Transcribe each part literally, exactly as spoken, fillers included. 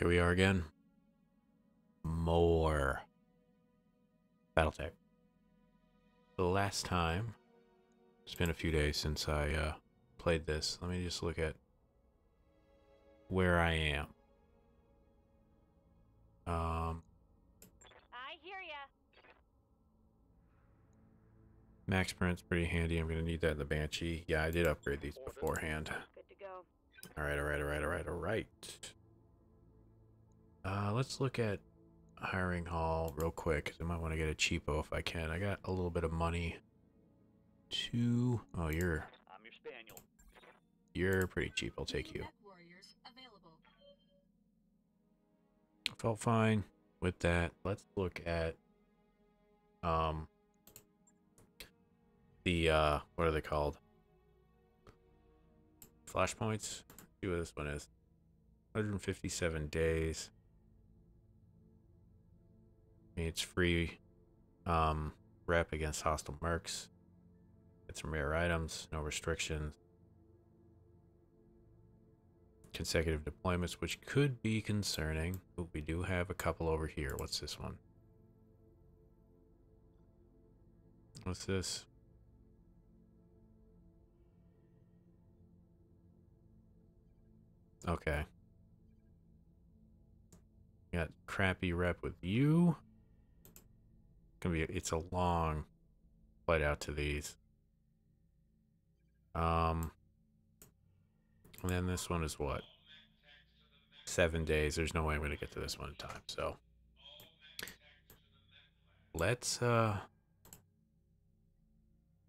Here we are again. More Battletech. The last time, it's been a few days since I uh, played this. Let me just look at where I am. Um, I hear ya. Max print's pretty handy. I'm gonna need that in the Banshee. Yeah, I did upgrade these beforehand. Good to go. All right, all right, all right, all right, all right. Uh, let's look at hiring hall real quick, because I might want to get a cheapo if I can. I got a little bit of money. Two. Oh, you're. I'm your spaniel. You're pretty cheap. I'll take you. MechWarriors available. Felt fine with that. Let's look at um the uh what are they called? Flashpoints. See what this one is. one hundred fifty-seven days. I mean, it's free um, rep against hostile mercs. Get some rare items, no restrictions. Consecutive deployments, which could be concerning, but we do have a couple over here. What's this one? What's this? Okay. Got crappy rep with you. Gonna be a, it's a long flight out to these. Um, and then this one is what? Seven days. There's no way I'm gonna get to this one in time. So let's uh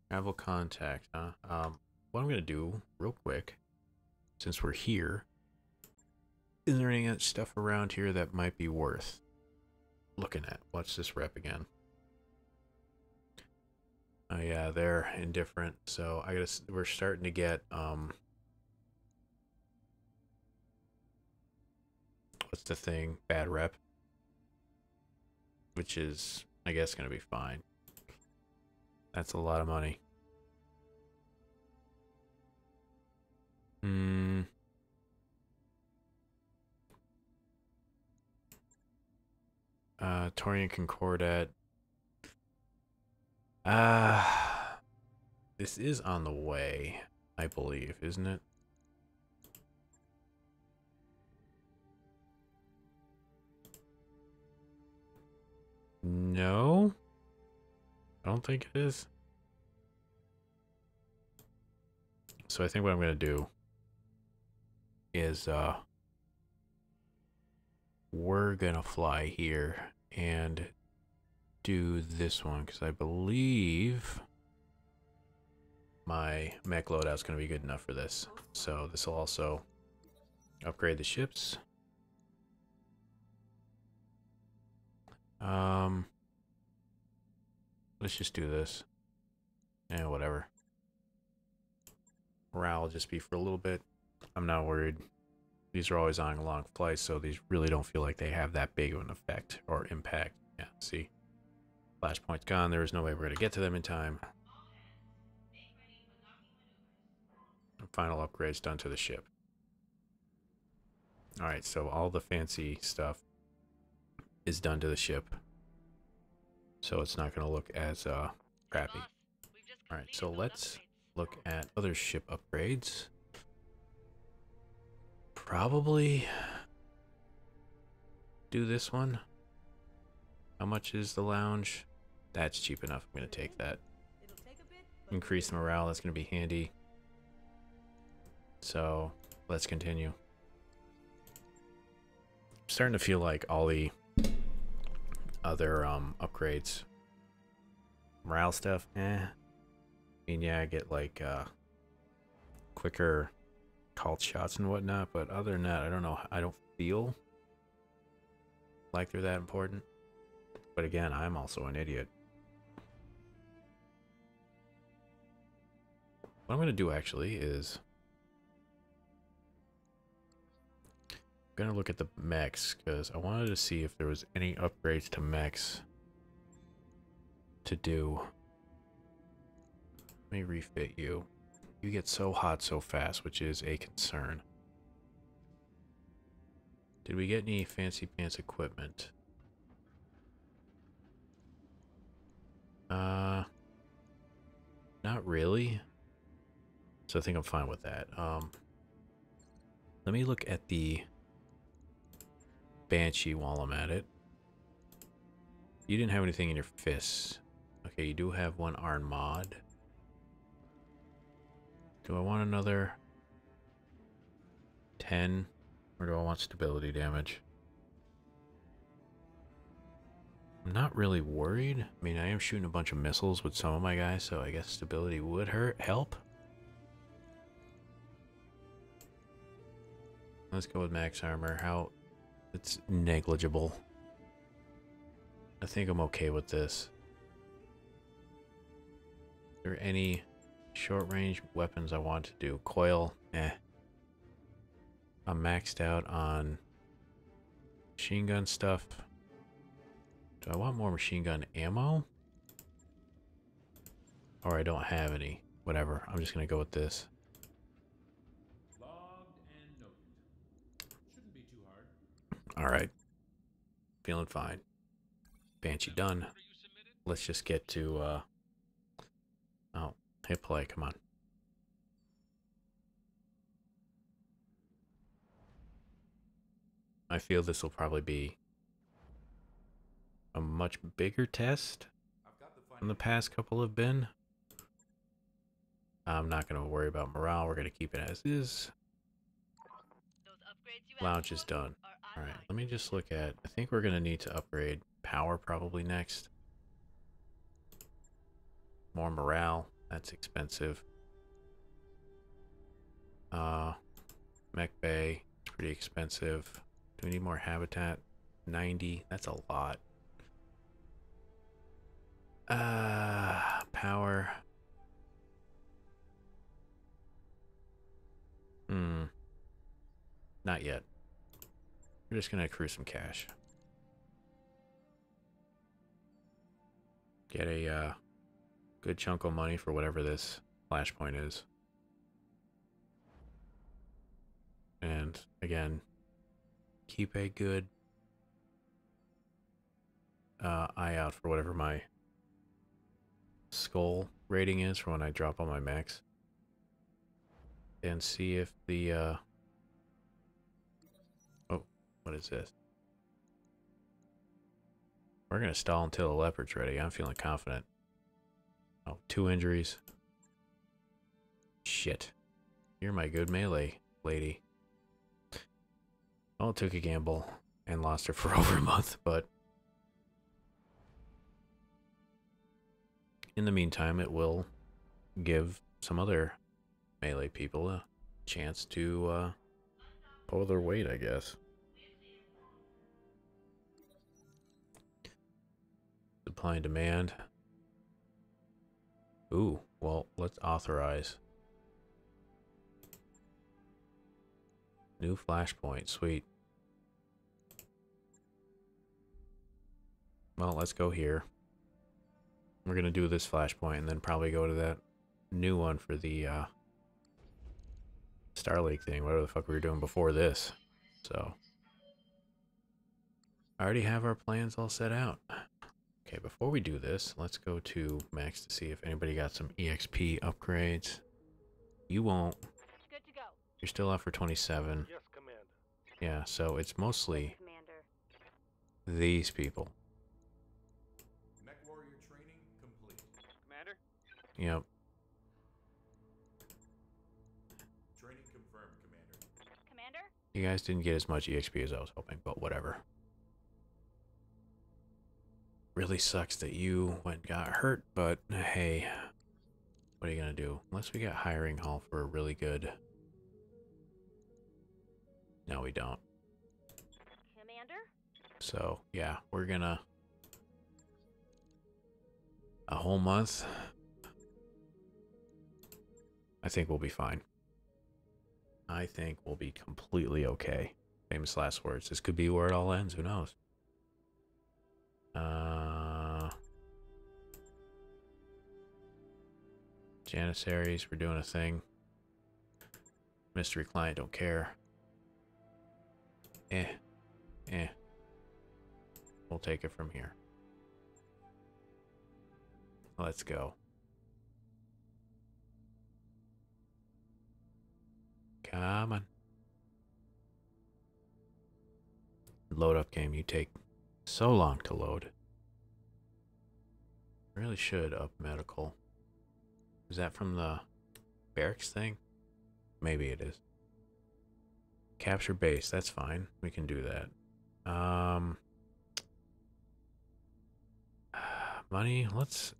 travel contact. Huh? Um, what I'm gonna do real quick, since we're here. Is there any stuff around here that might be worth looking at? Watch this rep again. Oh yeah, they're indifferent. So I guess we're starting to get um. What's the thing? Bad rep, which is I guess gonna be fine. That's a lot of money. Hmm. Uh, Torian Concordat. Ah, uh, this is on the way, I believe, isn't it? No, I don't think it is. So I think what I'm gonna do is, uh, we're gonna fly here and do this one, because I believe my mech loadout's gonna be good enough for this. So this will also upgrade the ships. Um, let's just do this. And eh, whatever. Morale will just be for a little bit. I'm not worried. These are always on long flights, so these really don't feel like they have that big of an effect or impact. Yeah, see? Flashpoint's gone. There is no way we're going to get to them in time. Final upgrades done to the ship. Alright, so all the fancy stuff is done to the ship. So it's not going to look as uh, crappy. Alright, so let's look at other ship upgrades. Probably do this one. How much is the lounge? That's cheap enough. I'm going to take that. Increase morale. That's going to be handy. So let's continue. I'm starting to feel like all the other um, upgrades. Morale stuff. Eh. I mean, yeah, I get like uh, quicker called shots and whatnot, but other than that, I don't know. I don't feel like they're that important. But again, I'm also an idiot. What I'm going to do actually is I'm going to look at the mechs, because I wanted to see if there was any upgrades to mechs to do. Let me refit you. You get so hot so fast, which is a concern. Did we get any fancy pants equipment? Uh, not really. So I think I'm fine with that. Um, let me look at the Banshee while I'm at it. You didn't have anything in your fists. Okay, you do have one Arn mod. Do I want another ten? Or do I want stability damage? I'm not really worried. I mean, I am shooting a bunch of missiles with some of my guys, so I guess stability would hurt help. Let's go with max armor. How it's negligible. I think I'm okay with this. Is there any short range weapons I want to do? Coil, eh. I'm maxed out on machine gun stuff. Do I want more machine gun ammo? Or I don't have any. Whatever. I'm just going to go with this. Alright. Feeling fine. Banshee done. Let's just get to... Uh... Oh, hit play. Come on. I feel this will probably be a much bigger test than the past couple have been. I'm not going to worry about morale. We're going to keep it as is. Lounge is done. All right, let me just look at... I think we're going to need to upgrade power probably next. More morale. That's expensive. Uh, Mech Bay. It's pretty expensive. We need more habitat. ninety. That's a lot. Uh, power. Hmm. Not yet. We're just gonna accrue some cash. Get a uh, good chunk of money for whatever this flashpoint is. And again, keep a good uh, eye out for whatever my skull rating is for when I drop on my mechs, and see if the uh, oh, what is this? We're gonna stall until the Leopard's ready. I'm feeling confident. Oh, two injuries. Shit, you're my good melee lady. Well, took a gamble and lost her for over a month, but in the meantime, it will give some other melee people a chance to uh, pull their weight, I guess. Supply and demand. Ooh, well, let's authorize. New flashpoint, sweet. Well, let's go here. We're going to do this flashpoint and then probably go to that new one for the uh, Star League thing, whatever the fuck we were doing before this. So, I already have our plans all set out. Okay, before we do this, let's go to Max to see if anybody got some E X P upgrades. You won't. You're still out for twenty-seven. Yes, Commander. Yeah, so it's mostly yes, these people. MechWarrior training complete. Commander? Yep. Training confirmed, Commander. Commander? You guys didn't get as much E X P as I was hoping, but whatever. Really sucks that you went got hurt, but hey, what are you gonna do? Unless we get hiring hall for a really good... No, we don't. Commander? So, yeah, we're gonna... A whole month? I think we'll be fine. I think we'll be completely okay. Famous last words. This could be where it all ends. Who knows? Uh, Janissaries, we're doing a thing. Mystery client, don't care. Eh, take it from here. Let's go. Come on. Load up game, you take so long to load. Really should up medical. Is that from the barracks thing? Maybe it is. Capture base, that's fine. We can do that. Um, money, let's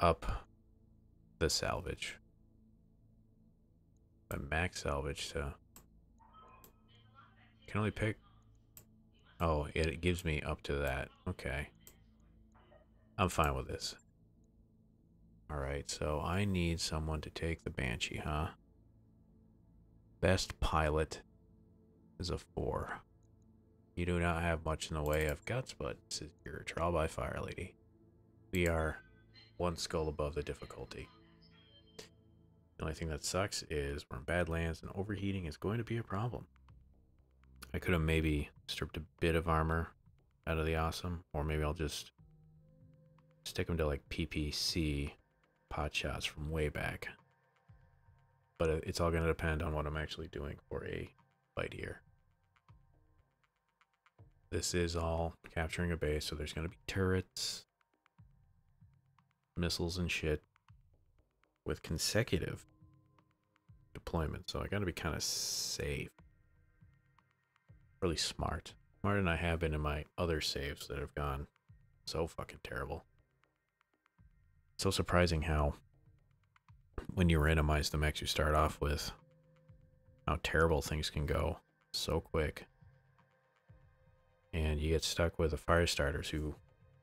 up the salvage. The max salvage, so... Can only pick... Oh, it gives me up to that. Okay. I'm fine with this. Alright, so I need someone to take the Banshee, huh? Best pilot is a four. You do not have much in the way of guts, but this is your trial by fire, lady. We are one skull above the difficulty. The only thing that sucks is we're in Badlands, and overheating is going to be a problem. I could have maybe stripped a bit of armor out of the awesome, or maybe I'll just stick them to like P P C pot shots from way back. But it's all going to depend on what I'm actually doing for a fight here. This is all capturing a base, so there's going to be turrets, missiles and shit with consecutive deployment. So I got to be kind of safe. Really smart. Smarter than I have been in my other saves that have gone so fucking terrible. So surprising how when you randomize the mechs you start off with, how terrible things can go so quick. And you get stuck with the fire starters who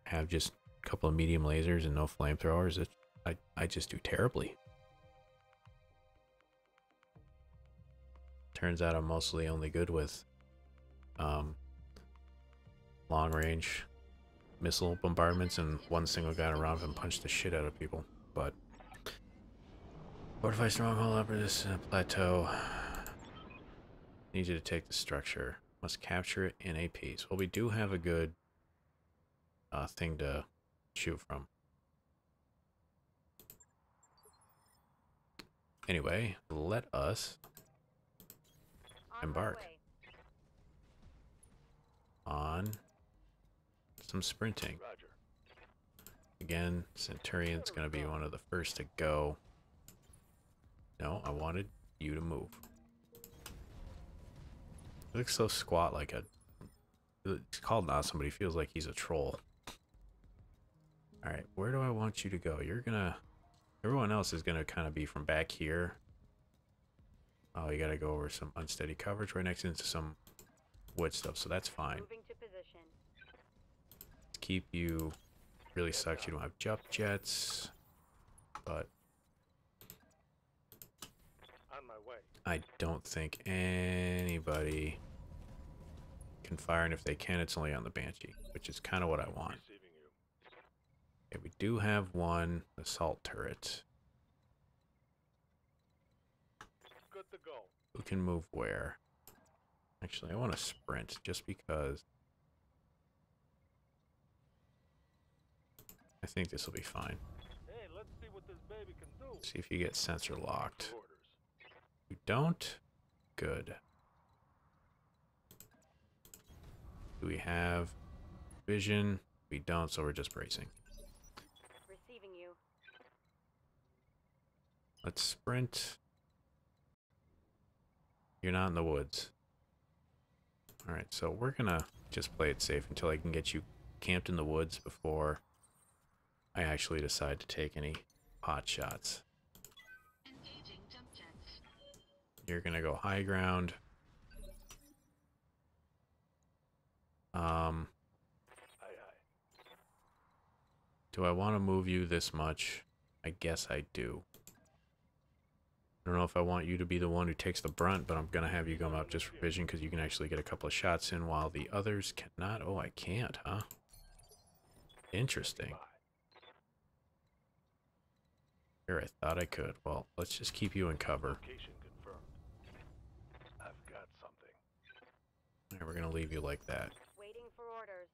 have just a couple of medium lasers and no flamethrowers. It, I, I just do terribly. Turns out I'm mostly only good with um, long range missile bombardments and one single guy around and punch the shit out of people. But fortify stronghold upper this uh, plateau. Need you to take the structure. Must capture it in a piece. Well, we do have a good uh, thing to shoot from. Anyway, let us embark on some sprinting. Again, Centurion's going to be one of the first to go. No, I wanted you to move. He looks so squat like a... It's called an awesome, but he feels like he's a troll. Alright, where do I want you to go? You're going to... Everyone else is going to kind of be from back here. Oh, you got to go over some unsteady coverage right next into some wood stuff, so that's fine. Keep you really sucks. You don't have jump jets, but on my way. I don't think anybody can fire, and if they can, it's only on the Banshee, which is kind of what I want. Okay, we do have one assault turret. Good to go. Who can move where? Actually, I want to sprint just because. I think this will be fine. Hey, let's see what this baby can do. See if you get sensor locked. You don't? Good. Do we have vision? We don't, so we're just bracing. Receiving you. Let's sprint. You're not in the woods. Alright, so we're gonna just play it safe until I can get you camped in the woods before I actually decide to take any pot shots. You're gonna go high ground. Um, do I want to move you this much? I guess I do. I don't know if I want you to be the one who takes the brunt, but I'm gonna have you come out just for vision because you can actually get a couple of shots in while the others cannot. Oh, I can't, huh? Interesting. I thought I could. Well, let's just keep you in cover. I've got something. Alright, we're gonna leave you like that. Waiting for orders.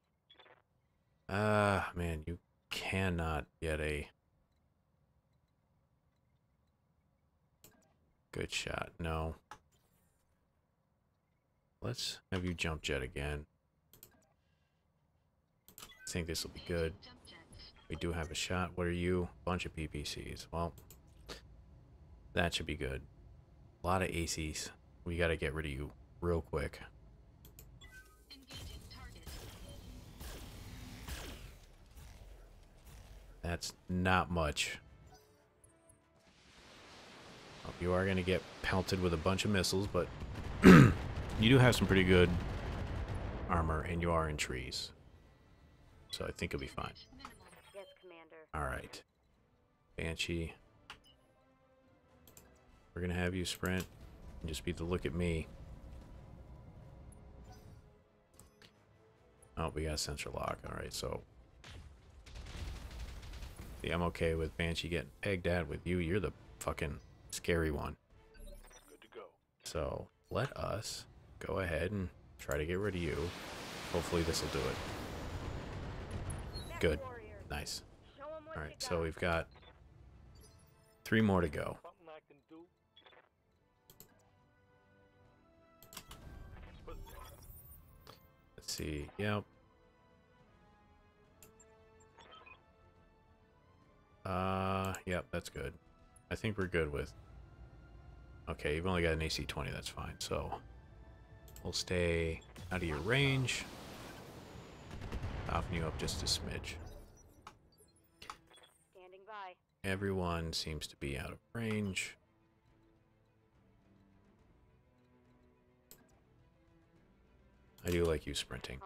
Uh, man, you cannot get a good shot. No. Let's have you jump jet again. I think this will be good. We do have a shot. What are you? Bunch of P P Cs. Well, that should be good. A lot of A Cs. We got to get rid of you real quick. That's not much. Well, you are going to get pelted with a bunch of missiles, but you do have some pretty good armor, and you are in trees. So I think it'll be fine. Yes, Commander. Alright. Banshee. We're going to have you sprint and just be the look at me. Oh, we got a sensor lock. Alright, so yeah, I'm okay with Banshee getting pegged at with you. You're the fucking scary one. Good to go. So let us go ahead and try to get rid of you. Hopefully this will do it. Good. Nice. Alright, so we've got three more to go. Let's see. Yep. Uh, yep, that's good. I think we're good with... Okay, you've only got an A C twenty, that's fine. So, we'll stay out of your range. Soften you up just a smidge. Standing by. Everyone seems to be out of range. I do like you sprinting.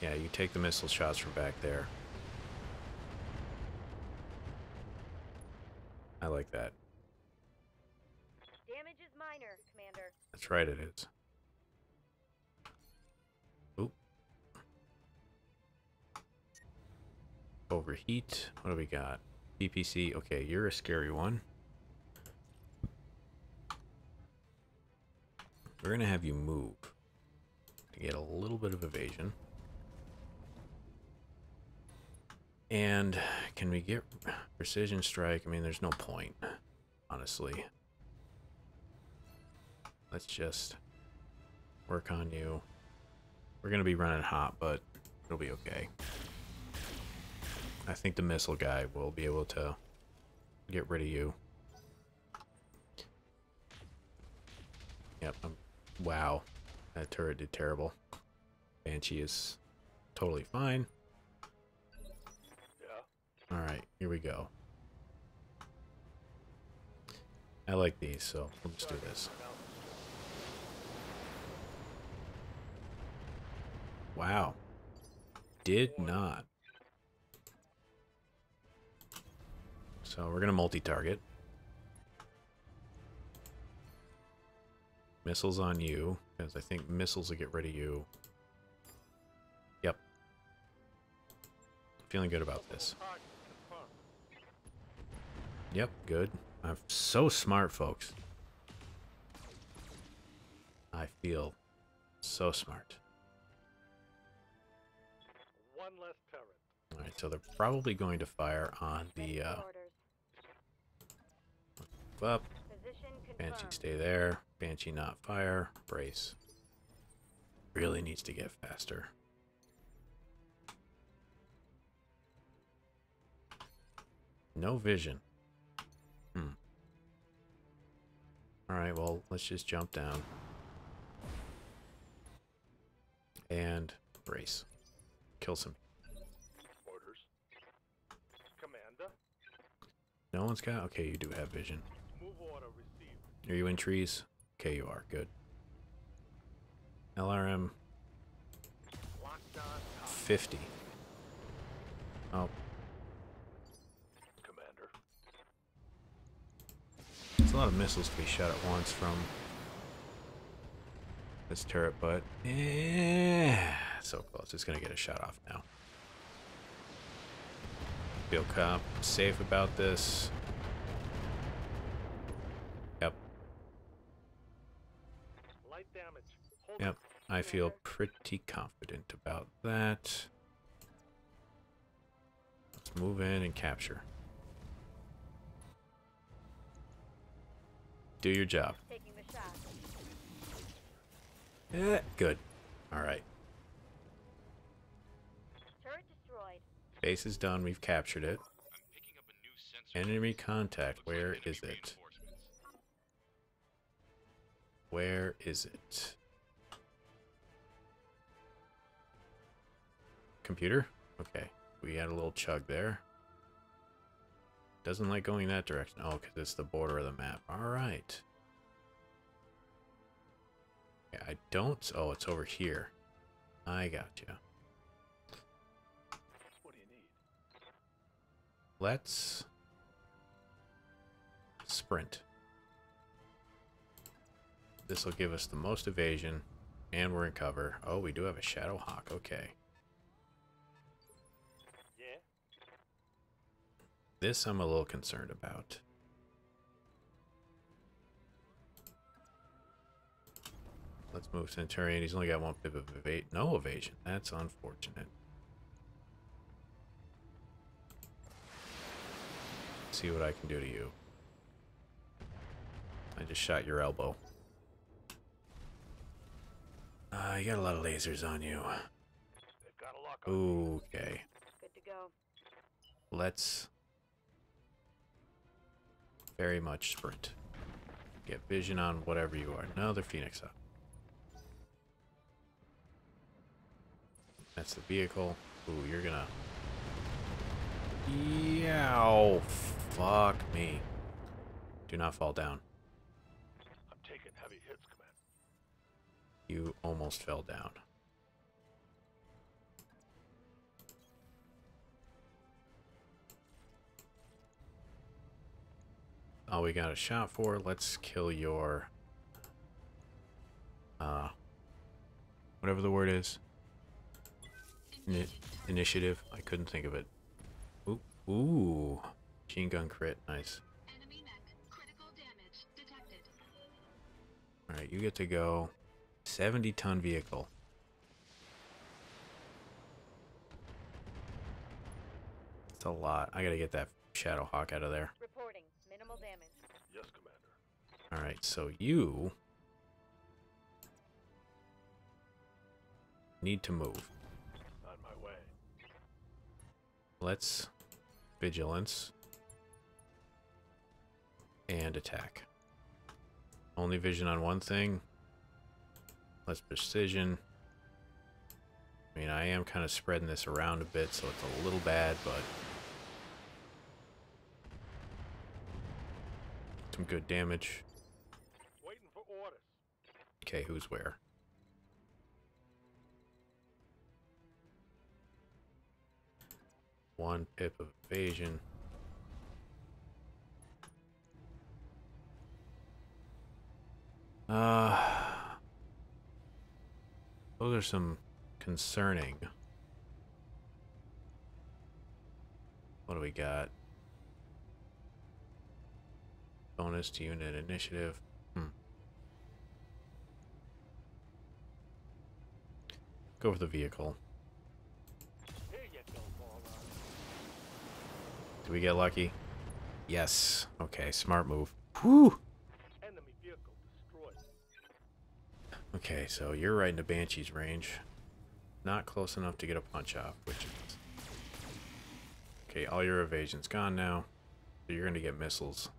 Yeah, you take the missile shots from back there. I like that. Damage is minor, Commander. That's right, it is. Overheat. What do we got? P P C. Okay, you're a scary one. We're going to have you move to get a little bit of evasion. And can we get precision strike? I mean, there's no point, honestly. Let's just work on you. We're going to be running hot, but it'll be okay. I think the missile guy will be able to get rid of you. Yep. I'm, wow. That turret did terrible. Banshee is totally fine. Yeah. Alright, here we go. I like these, so we'll just do this. Wow. Did not. So we're going to multi-target. Missiles on you, because I think missiles will get rid of you. Yep. Feeling good about this. Yep, good. I'm so smart, folks. I feel so smart. One less turret. Alright, so they're probably going to fire on the... Uh, up. Banshee stay there. Banshee not fire. Brace. Really needs to get faster. No vision. Hmm. Alright, well, let's just jump down. And brace. Kill some. Orders. Commander. No one's got... Okay, you do have vision. Are you in trees? Okay, you are. Good. L R M. fifty. Oh. Commander. There's a lot of missiles to be shot at once from this turret, but... Yeah, so close. It's going to get a shot off now. Feel calm, safe about this. Yep. Light damage. Yep, I feel pretty confident about that. Let's move in and capture. Do your job. Taking the shot. Yeah, good. Alright. Turret destroyed. Base is done, we've captured it. I'm picking up a new sensor. Enemy contact, where is it? Where is it? Computer? Okay. We had a little chug there. Doesn't like going that direction. Oh, because it's the border of the map. Alright. Yeah, I don't... Oh, it's over here. I got you. What do you need? Let's... sprint. This will give us the most evasion, and we're in cover. Oh, we do have a Shadow Hawk. Okay. Yeah. This I'm a little concerned about. Let's move Centurion. He's only got one pip of evasion. No evasion. That's unfortunate. Let's see what I can do to you. I just shot your elbow. Uh, you got a lot of lasers on you. They've got a lock on. Okay. Good to go. Let's very much sprint. Get vision on whatever you are. Another Phoenix up. That's the vehicle. Ooh, you're gonna. Yeah. Oh, fuck me. Do not fall down. I'm taking heavy hits. You almost fell down. Oh, we got a shot for. Let's kill your... Uh, whatever the word is. Ni initiative. I couldn't think of it. Ooh. Ooh. Machine gun crit. Nice. Enemy mech. Critical damage detected. Alright, you get to go... seventy ton vehicle. It's a lot. I gotta get that Shadow Hawk out of there. Reporting. Minimal damage. Yes, Commander. Alright, so you need to move. On my way. Let's vigilance and attack. Only vision on one thing. Less precision. I mean, I am kind of spreading this around a bit, so it's a little bad, but some good damage. Waiting for orders. Okay, who's where? One pip of evasion. Uh... Those are some concerning. What do we got? Bonus to unit initiative. Hmm. Go for the vehicle. Do we get lucky? Yes. Okay, smart move. Whew! Okay, so you're right in the Banshee's range. Not close enough to get a punch off, which is... Okay, all your evasion's gone now. So you're going to get missiles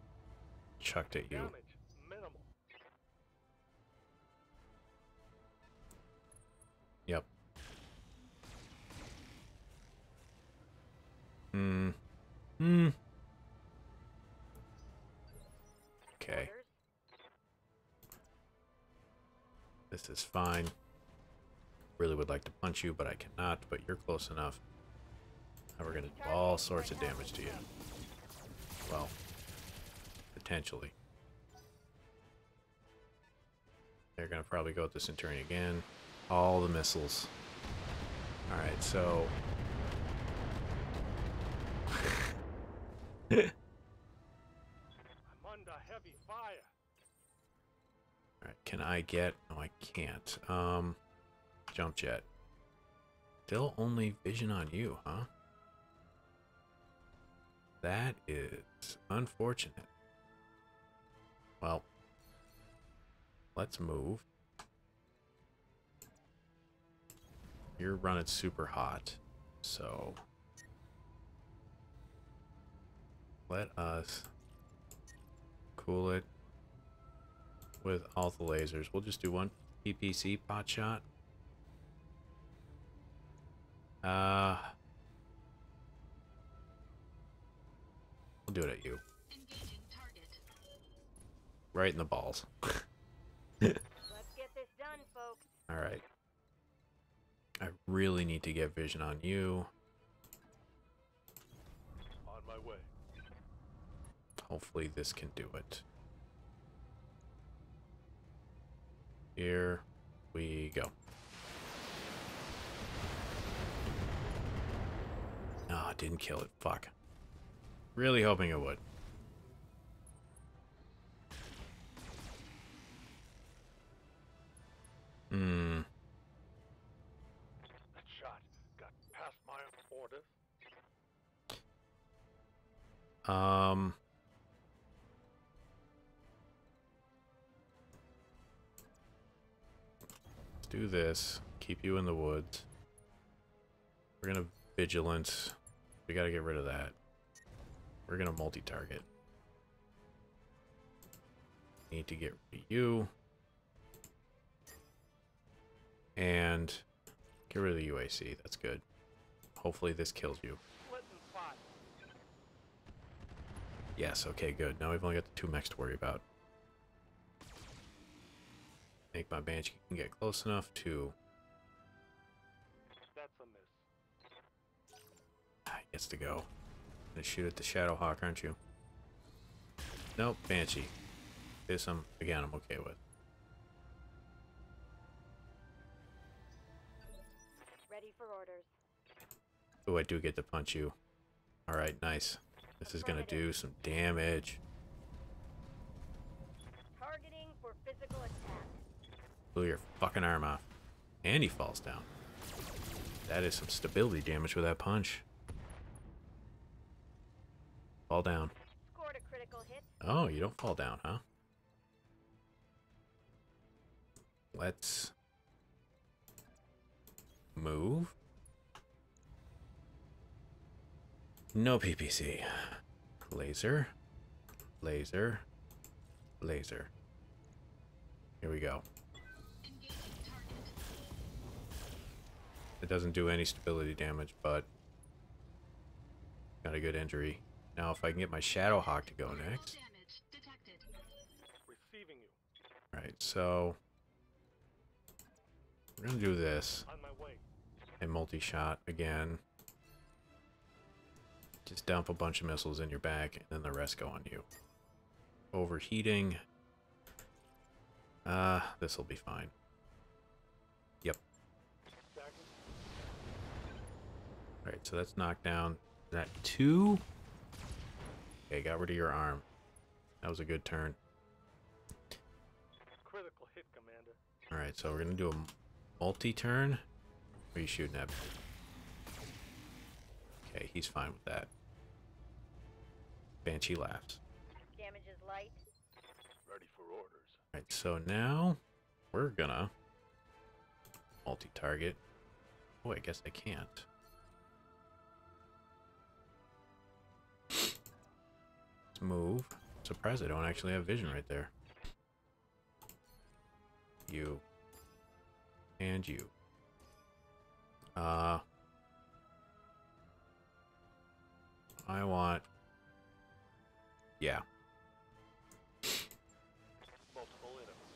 chucked at you. Damage minimal. Yep. Hmm. Hmm. Okay. This is fine. Really would like to punch you, but I cannot, but you're close enough. And we're gonna do all sorts of damage to you. Well, potentially. They're gonna probably go at the Centurion again. All the missiles. Alright, so... I'm under heavy fire. Alright, Can I get... No, I can't. Um, jump jet. Still only vision on you, huh? That is unfortunate. Well, let's move. You're running super hot, so let us cool it with all the lasers. We'll just do one P P C pot shot. Uh, we'll do it at you. Engaging target. Right in the balls. Let's get this done, folks. All right. I really need to get vision on you. On my way. Hopefully this can do it. Here we go. Ah, oh, didn't kill it. Fuck. Really hoping it would. Hmm. That shot got past my orders. Um. Let's do this. Keep you in the woods. We're gonna vigilance. We gotta get rid of that. We're gonna multi-target. Need to get rid of you. And get rid of the U A C. That's good. Hopefully this kills you. Yes, okay, good. Now we've only got the two mechs to worry about. I think my Banshee can get close enough to... Gets to go. I'm gonna shoot at the Shadow Hawk, aren't you? Nope, Banshee. This, I'm again, I'm okay with. Ready for orders. Oh, I do get to punch you. All right, nice. This is gonna do some damage. Targeting for physical attack. Blew your fucking arm off, and he falls down. That is some stability damage with that punch. Fall down. Scored a critical hit. Oh, you don't fall down, huh? Let's move. No P P C. Laser. Laser. Laser. Here we go. It doesn't do any stability damage, but got a good injury. Now, if I can get my Shadow Hawk to go next. Receiving you. Right, so we're gonna do this on my way. And multi-shot again. Just dump a bunch of missiles in your back, and then the rest go on you. Overheating. Uh, this will be fine. Yep. All right, so that's knockdown. That two. Okay, got rid of your arm. That was a good turn. Critical hit, Commander. Alright, so we're gonna do a multi-turn. What are you shooting at? Okay, he's fine with that. Banshee laughs. Damage is light. Ready for orders. Alright, so now we're gonna multi-target. Oh, I guess I can't. Move. I'm surprised I don't actually have vision right there. You. And you. Uh. I want. Yeah.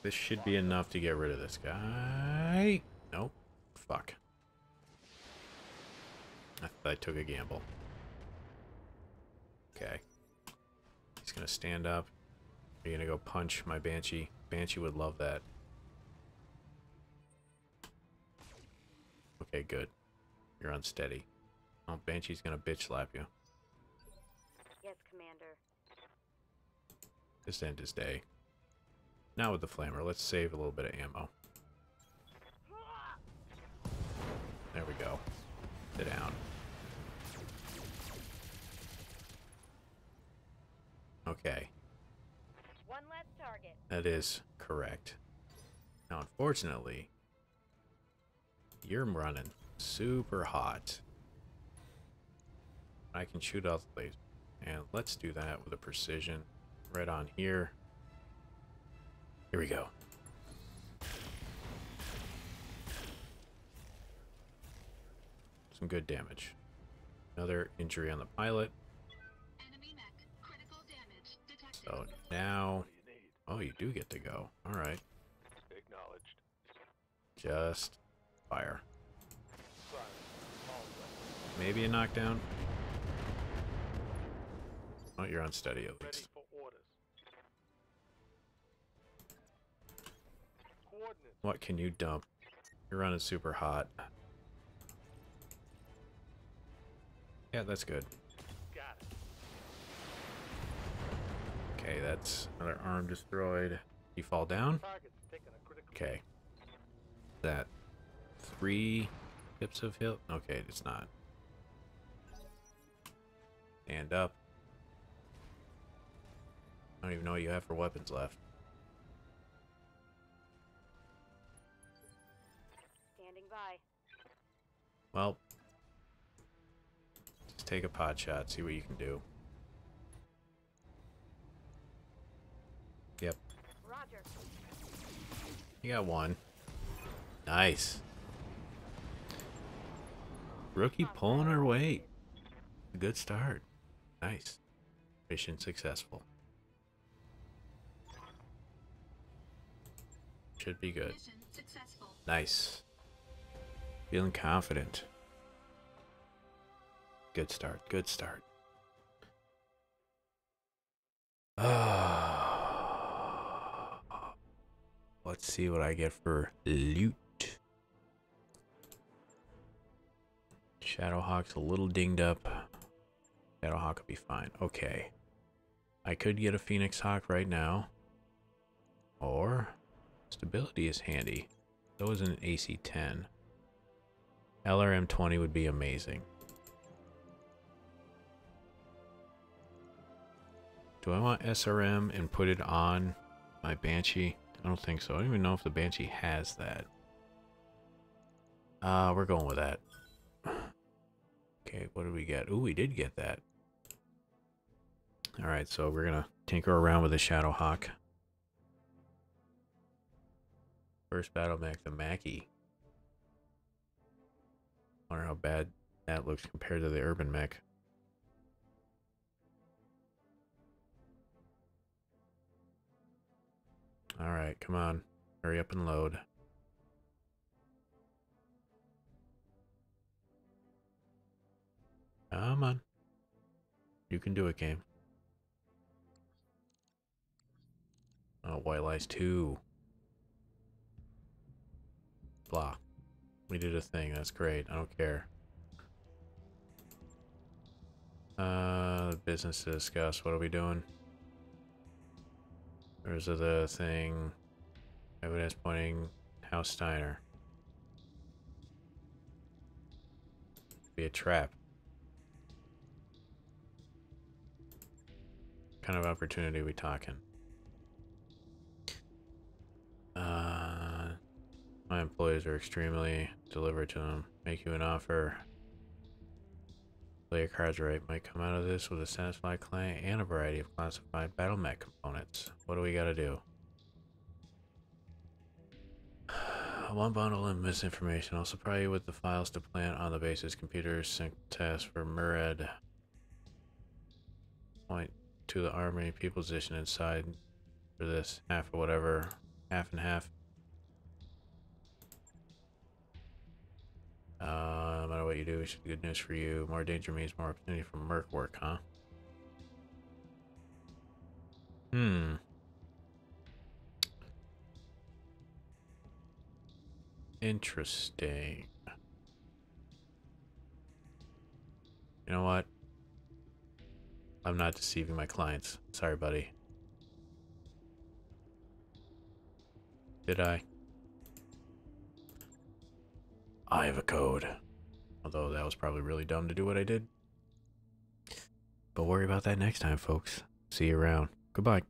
This should be enough to get rid of this guy. Nope. Fuck. I thought I took a gamble. Okay. He's gonna stand up. You're gonna go punch my Banshee. Banshee would love that. Okay, good. You're unsteady. Oh, Banshee's gonna bitch slap you. Yes, Commander. Just end his day. Now with the flamer, let's save a little bit of ammo. There we go. Sit down. Okay. One less target. That is correct. Now, unfortunately, you're running super hot. I can shoot out the laser. And let's do that with a precision. Right on here. Here we go. Some good damage. Another injury on the pilot. Enemy mech. Critical damage detected. So now... Oh, you do get to go. Alright. Acknowledged. Just fire. Maybe a knockdown. Oh, you're unsteady at least. What can you dump? You're running super hot. Yeah, that's good. Got it. Okay, that's another arm destroyed. You fall down? Okay. That three tips of hit? Okay, it's not. Stand up. I don't even know what you have for weapons left. Standing by. Well, just take a pot shot, see what you can do. Yep. Roger. You got one. Nice. Rookie pulling her weight. Good start. Nice. Mission successful. Should be good. Nice. Feeling confident. Good start. Good start. Uh, let's see what I get for loot. Shadow Hawk's a little dinged up. Shadow Hawk will be fine. Okay. I could get a Phoenix Hawk right now. Or... Stability is handy. So is an A C ten. L R M twenty would be amazing. Do I want S R M and put it on my Banshee? I don't think so. I don't even know if the Banshee has that. Uh, we're going with that. Okay, what did we get? Ooh, we did get that. Alright, so we're gonna tinker around with the Shadow Hawk. First battle mech, the Mackie. I wonder how bad that looks compared to the Urban Mech. Alright, come on. Hurry up and load. Come on. You can do it, game. Oh, White Lies two. Blah. We did a thing. That's great. I don't care. Uh, business to discuss. What are we doing? There's the thing. Evidence pointing House Steiner. Be a trap. What kind of opportunity are we talking? Uh. My employees are extremely delivered to them. Make you an offer. Play your cards right. Might come out of this with a satisfied client and a variety of classified battle mech components. What do we gotta do? One bundle of misinformation. I'll supply you with the files to plant on the basis. Computers sync test for Murad. Point to the armory. People position inside for this. Half or whatever. Half and half. Uh, no matter what you do, it's good news for you. More danger means more opportunity for merc work, huh? Hmm. Interesting. You know what? I'm not deceiving my clients. Sorry, buddy. did I? I have a code. Although that was probably really dumb to do what I did. But worry about that next time, folks. See you around. Goodbye.